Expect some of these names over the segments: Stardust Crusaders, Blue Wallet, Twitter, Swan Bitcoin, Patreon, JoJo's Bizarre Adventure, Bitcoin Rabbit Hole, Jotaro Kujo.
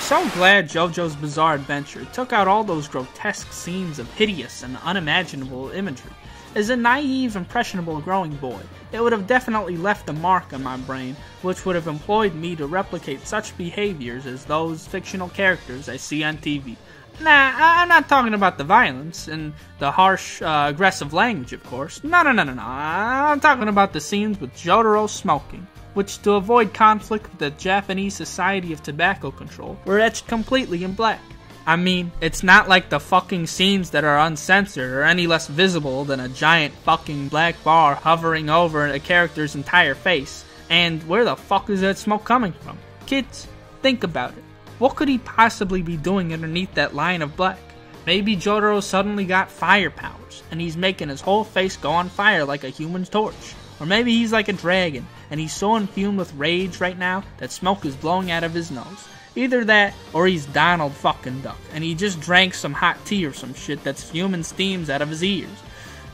I'm so glad JoJo's Bizarre Adventure took out all those grotesque scenes of hideous and unimaginable imagery. As a naive, impressionable growing boy, it would have definitely left a mark on my brain, which would have employed me to replicate such behaviors as those fictional characters I see on TV. Nah, I'm not talking about the violence and the harsh, aggressive language, of course. No. I'm talking about the scenes with Jotaro smoking, which, to avoid conflict with the Japanese Society of Tobacco Control, were etched completely in black. I mean, it's not like the fucking scenes that are uncensored are any less visible than a giant fucking black bar hovering over a character's entire face. And where the fuck is that smoke coming from? Kids, think about it. What could he possibly be doing underneath that line of black? Maybe Jotaro suddenly got fire powers, and he's making his whole face go on fire like a human torch. Or maybe he's like a dragon, and he's so infumed with rage right now that smoke is blowing out of his nose. Either that, or he's Donald fucking Duck, and he just drank some hot tea or some shit that's fuming steams out of his ears.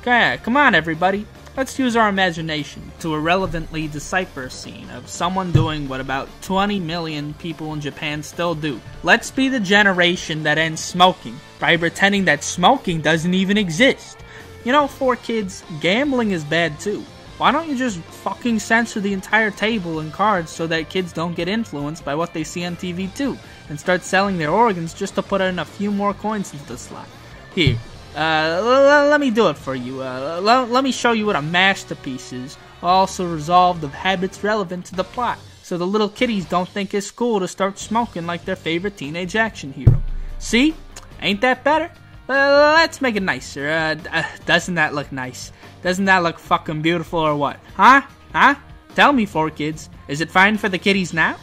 Okay, come on everybody, let's use our imagination to irrelevantly decipher a scene of someone doing what about 20 million people in Japan still do. Let's be the generation that ends smoking by pretending that smoking doesn't even exist. You know, for kids, gambling is bad too. Why don't you just fucking censor the entire table and cards so that kids don't get influenced by what they see on TV too, and start selling their organs just to put in a few more coins into the slot. Here, let me do it for you. Let me show you what a masterpiece is, also resolved of habits relevant to the plot, so the little kiddies don't think it's cool to start smoking like their favorite teenage action hero. See? Ain't that better? Let's make it nicer. Doesn't that look nice? Doesn't that look fucking beautiful or what? Huh? Tell me, four kids. Is it fine for the kiddies now?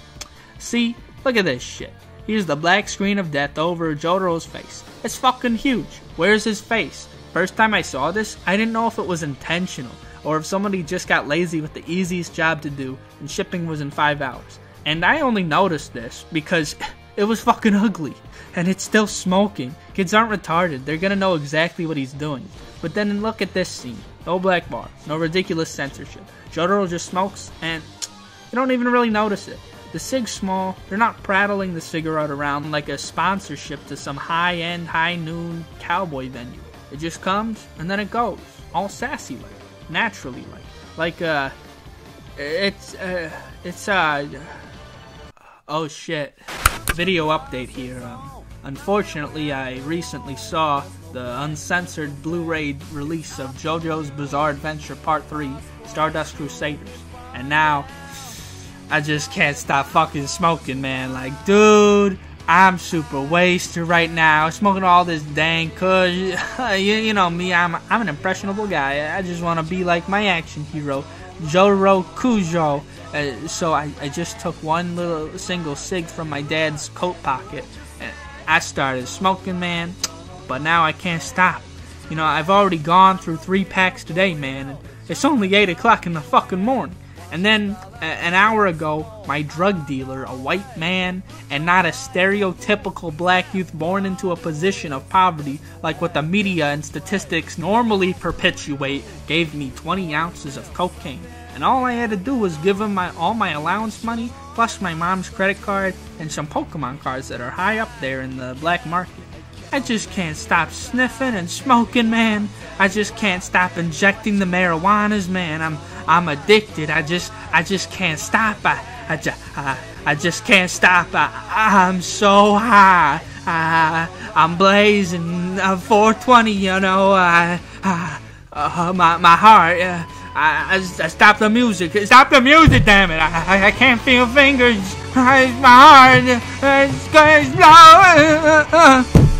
See, look at this shit. Here's the black screen of death over Jotaro's face. It's fucking huge. Where's his face? First time I saw this, I didn't know if it was intentional, or if somebody just got lazy with the easiest job to do, and shipping was in 5 hours. And I only noticed this because it was fucking ugly, and it's still smoking. Kids aren't retarded, they're gonna know exactly what he's doing. But then look at this scene. No black bar, no ridiculous censorship. Jotaro just smokes, and you don't even really notice it. The cig's small, they're not prattling the cigarette around like a sponsorship to some high-end, high-noon cowboy venue. It just comes, and then it goes. All sassy-like, naturally-like. Oh shit. Video update here. Unfortunately, I recently saw the uncensored Blu-ray release of JoJo's Bizarre Adventure Part 3, Stardust Crusaders. And now, I just can't stop fucking smoking, man. Like, dude, I'm super wasted right now. Smoking all this dang kush. You know me, I'm an impressionable guy. I just want to be like my action hero, Jotaro Kujo. So I just took one little single cig from my dad's coat pocket. I started smoking, man, but now I can't stop. You know, I've already gone through 3 packs today, man, and it's only 8 o'clock in the fucking morning. And then, an hour ago, my drug dealer, a white man, and not a stereotypical black youth born into a position of poverty, like what the media and statistics normally perpetuate, gave me 20 ounces of cocaine. And all I had to do was give him all my allowance money, plus my mom's credit card, and some Pokemon cards that are high up there in the black market. I just can't stop sniffing and smoking, man. I just can't stop injecting the marijuanas, man. I'm addicted. I just can't stop. I just can't stop. I'm so high. I'm blazing. 420, you know. My heart. I stop the music. Stop the music, damn it! I can't feel fingers. My heart is blowing.